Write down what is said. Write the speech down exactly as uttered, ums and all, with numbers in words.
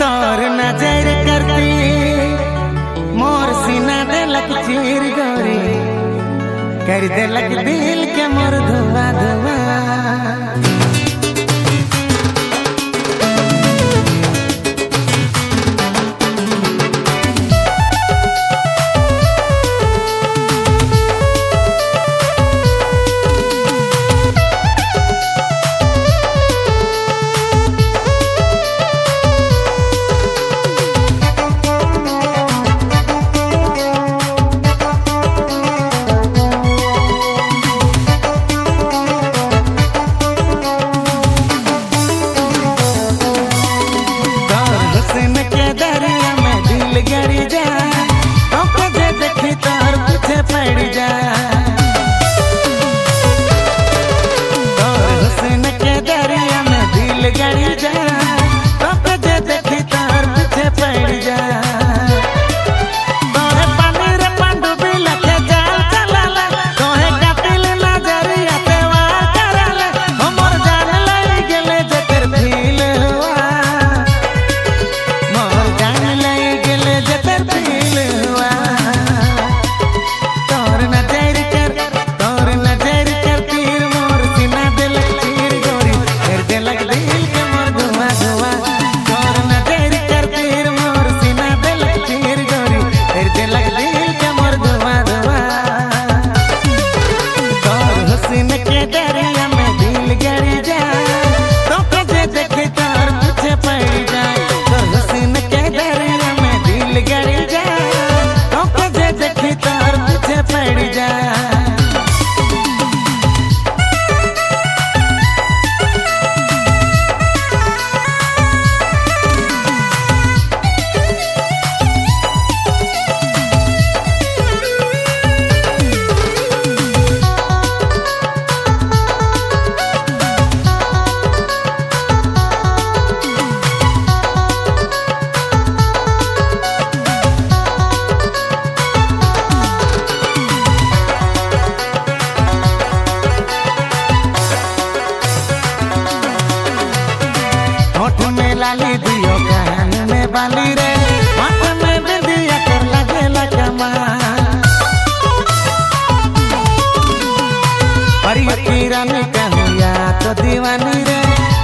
तोर नजर करती मोर सीना दिलक चीर गौरी कर दिलक दिल के मोर धुआ धुआ। रानी कन्हैया तो दीवानी रे